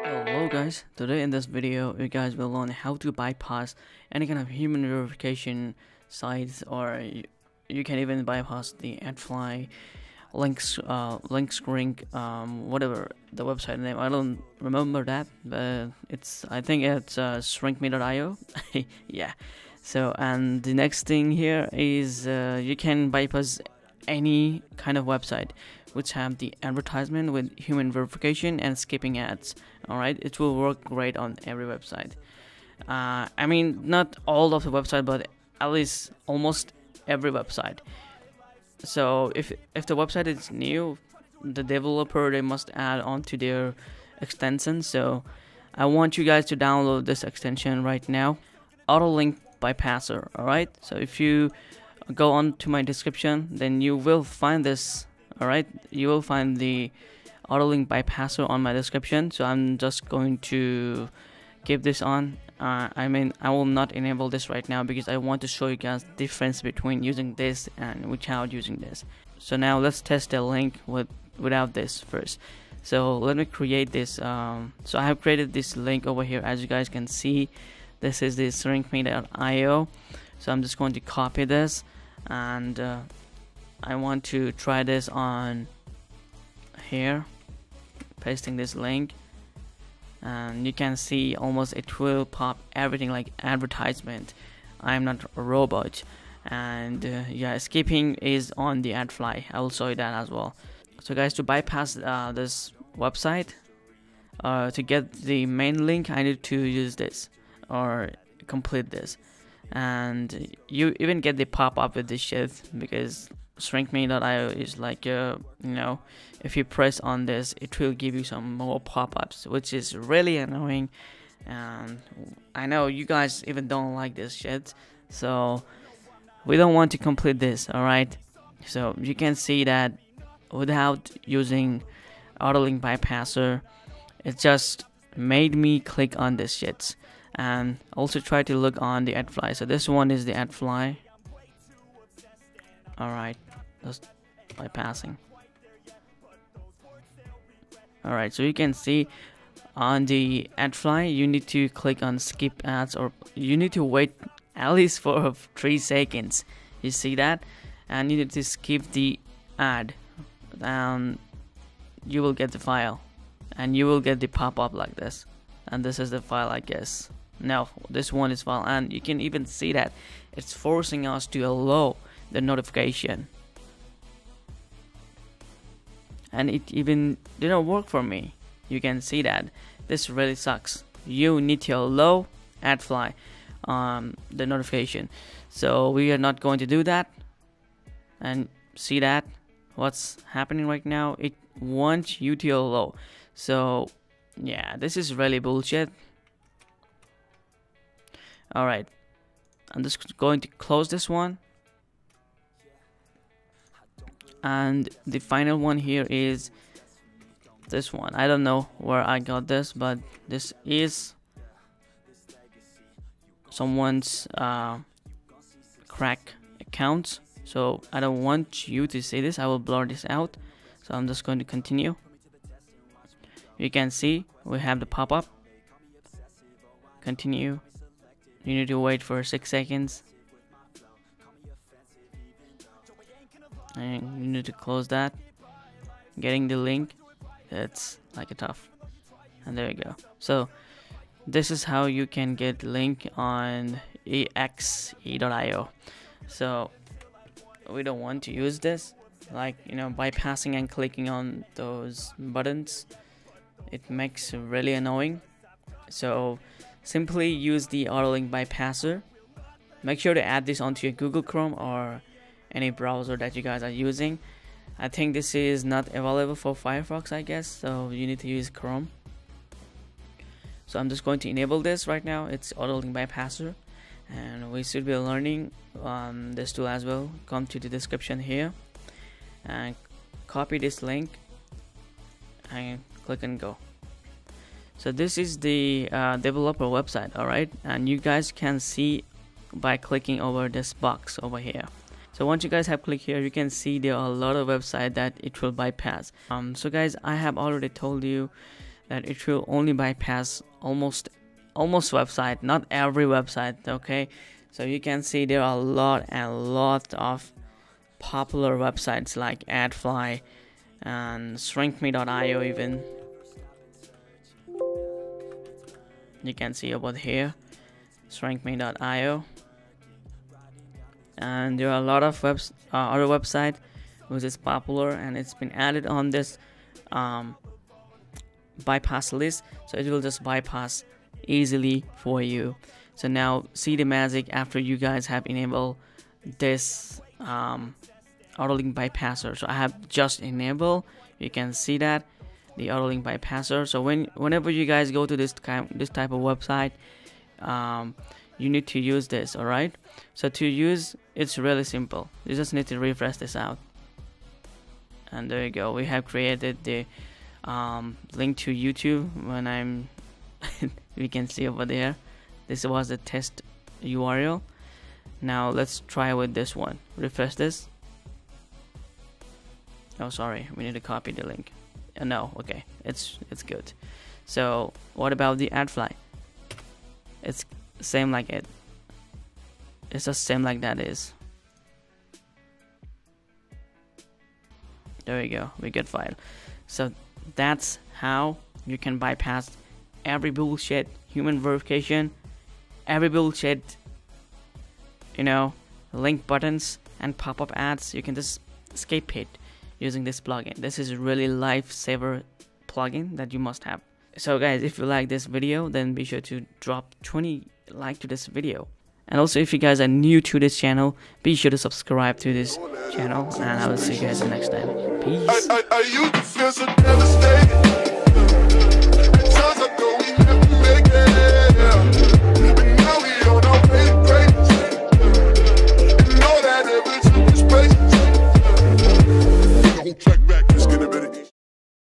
Hello guys, today in this video you guys will learn how to bypass any kind of human verification sites, or you can even bypass the AdFly links, whatever the website name, I don't remember that, but it's, I think it's shrinkme.io. Yeah, so and the next thing here is you can bypass any kind of website which have the advertisement with human verification and skipping ads. All right, it will work great on every website. I mean, not all of the website, but at least almost every website. So if the website is new, the developer, they must add on to their extension. So I want you guys to download this extension right now, Auto Link Bypasser. All right, so if you go on to my description, then you will find this. All right, you will find the Auto Link Bypasser on my description. So I'm just going to keep this on. I mean, I will not enable this right now because I want to show you guys the difference between using this and without using this. So now let's test the link without this first. So let me create this. So I have created this link over here. As you guys can see, this is the shrinkme.io. So I'm just going to copy this, and I want to try this on here, pasting this link, and you can see almost it will pop everything like advertisement. I'm not a robot. And yeah, skipping is on the AdFly. I will show you that as well. So guys, to bypass this website, to get the main link, I need to use this or complete this, and you even get the pop-up with this shit, because shrinkme.io is like, you know, if you press on this, it will give you some more pop-ups, which is really annoying. And I know you guys even don't like this shit, so we don't want to complete this. All right, so you can see that without using Auto Link Bypasser, it just made me click on this shit. And also try to look on the AdFly. So this one is the AdFly. All right, just bypassing. All right, so you can see on the AdFly, you need to click on skip ads, or you need to wait at least for 3 seconds. You see that? And you need to skip the ad, and you will get the file, and you will get the pop-up like this. And this is the file, I guess. No, this one is file, and you can even see that it's forcing us to allow the notification, and it even didn't work for me. You can see that this really sucks. You need to allow AdFly the notification, so we are not going to do that. And see that what's happening right now, it wants you to allow. So yeah, this is really bullshit. All right, I'm just going to close this one. And the final one here is this one. I don't know where I got this, but this is someone's crack account. So I don't want you to see this. I will blur this out. So I'm just going to continue. You can see we have the pop-up. Continue. You need to wait for 6 seconds. And you need to close that. Getting the link, it's like a tough. And there you go. So this is how you can get link on exe.io. So we don't want to use this, like, you know, bypassing and clicking on those buttons. It makes really annoying. So simply use the Auto Link Bypasser. Make sure to add this onto your Google Chrome or any browser that you guys are using. I think this is not available for Firefox, I guess, so you need to use Chrome. So I'm just going to enable this right now. It's Auto Link Bypasser, and we should be learning this tool as well. Come to the description here and copy this link and click and go. So this is the developer website. All right, and you guys can see by clicking over this box over here. So once you guys have clicked here, you can see there are a lot of websites that it will bypass. So guys, I have already told you that it will only bypass almost website, not every website, okay? So you can see there are a lot of popular websites like AdFly and shrinkme.io even. You can see over here, shrinkme.io. And there are a lot of other website which is popular, and it's been added on this bypass list, so it will just bypass easily for you. So now see the magic after you guys have enabled this Auto Link Bypasser. So I have just enabled, you can see that the Auto Link Bypasser. So whenever you guys go to this type of website, you need to use this. All right, so to use, it's really simple. You just need to refresh this out, and there you go, we have created the link to YouTube. When I'm we can see over there, this was the test URL. Now let's try with this one. Refresh this. Oh, sorry, we need to copy the link. No, okay, it's good. So what about the AdFly? It's same like it. It's just same like that is. There we go, we get file. So that's how you can bypass every bullshit human verification, every bullshit, you know, link buttons and pop-up ads. You can just escape it using this plugin. This is really lifesaver plugin that you must have. So guys, if you like this video, then be sure to drop 20 likes to this video. And also, if you guys are new to this channel, be sure to subscribe to this channel, and I will see you guys next time. Peace.